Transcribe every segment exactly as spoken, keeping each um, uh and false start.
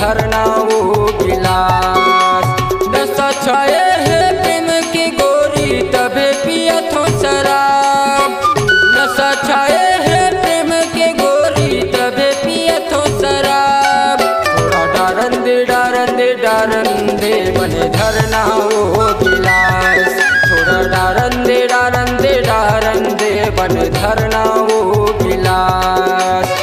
धरना वो गिलास दस छाये है प्रेम की गोरी तबे पियत हो शराब। दस छाये है प्रेम की गोरी तबे पियत हो शराब। थोड़ा डारन दे डारन दे डारन दे बने धरना वो गिलास। थोड़ा डारन दे डारन दे डारन दे बने धरना वो गिलास।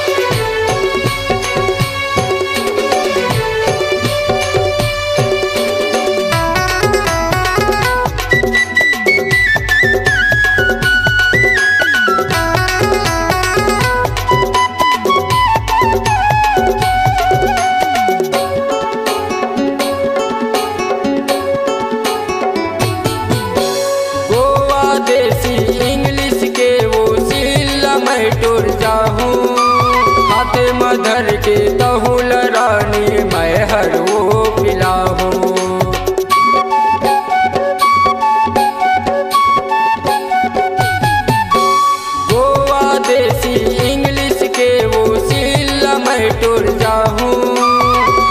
मदर के तहुल रानी मैं हर वो पिलाऊं। गोवा देसी इंग्लिश के वो सिला मैं टूर जाऊं।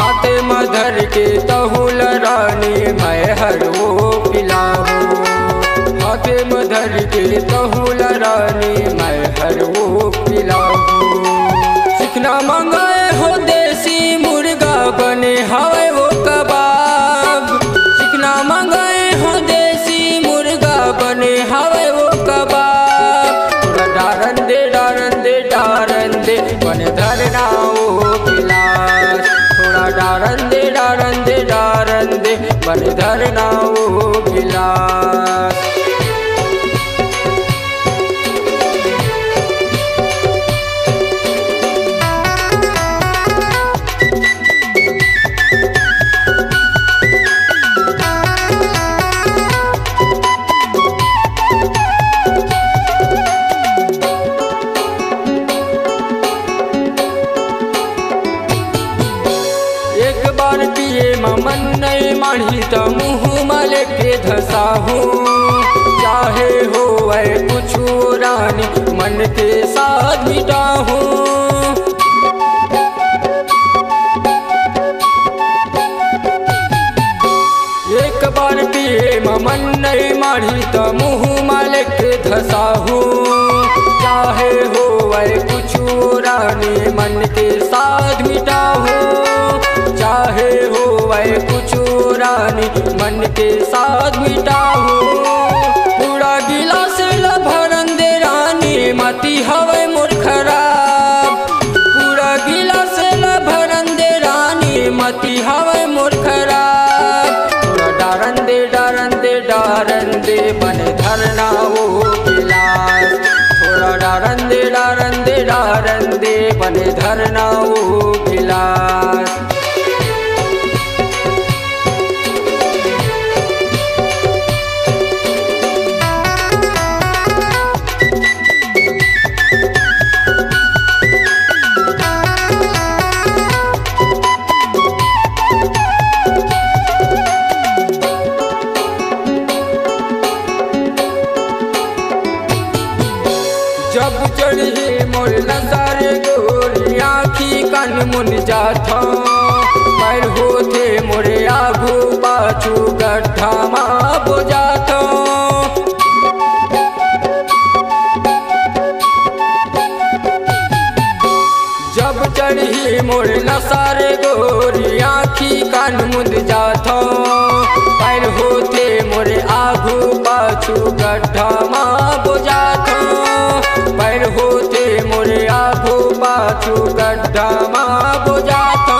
हाथे मदर के तहुल रानी मैं हर वो पिलाऊं। हाथे मदर के तहुल रानी मैं हर वो पिलाऊं। सिखना मंगाए हो देसी मुर्गा बने हवाई वो कबाब। सिखना मंगाए हो देसी मुर्गा बने हवाई वो कबाब। थोड़ा डारन दे डारन दे डारन दे बने धरना वो गिलास। थोड़ा डारन दे डारन दे डारन दे बने धरना वो गिलास। मन नहीं मानी तो मुँह मल के धसाहूँ। चाहे हो वह कुछ रानी मन के साथ मिटाहूँ। एक बार पिए मन नहीं मानी तो मुँह मल के धसाहूँ। चाहे हो वह कुछ रानी मन के साथ मिटाहूँ। चाहे हो वह कुछ रानी मन के साथ मिटाऊं। पूरा गिलास भरन दे रानी मती हवे मोर खराब। पूरा गिलास भरन दे रानी मती हवे मोर खराब। थोड़ा डारन दे डारन दे डारन दे बने धरना वो गिलास। थोड़ा डारन दे डारन दे डारन दे बने धरना वो गिलास। जब चढ़ी मोर नजर गोरी आँखी कान मुन जाता। पर होते मोरे आगू पाछू गड्ढा माँ बो जाता। जब चढ़ी मोर नजर गोरी आँखी कान मुन जाता। पर होते मोरे आगू पाछू गड्ढा माँ बो जाता। पैर होते मोरे आगो पाछू गड्ढा माँ बो जाता।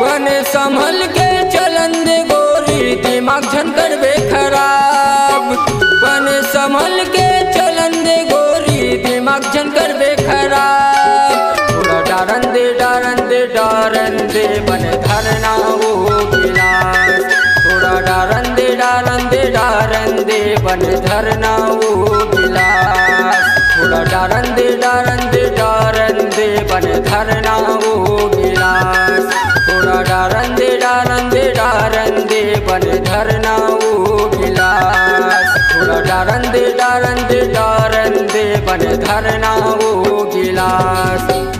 बने संभल के चलन दे गोरी दिमाग झन कर बे खराब। बने संभल के चलन दे गोरी दिमाग झन कर बे खराब। थोड़ा डारन दे डारन दे डारन दे बने धरना वो गिलास। थोड़ा डारन दे डारन दे डारन दे बने धरना वो गिलास। थोड़ा डारन दे डारन दे डारन दे बने धरना वो गिलास। थोड़ा डारन दे डारन दे डारन दे बने धरना वो गिलास। थोड़ा डारन दे डारन दे डारन दे बने धरना वो गिलास।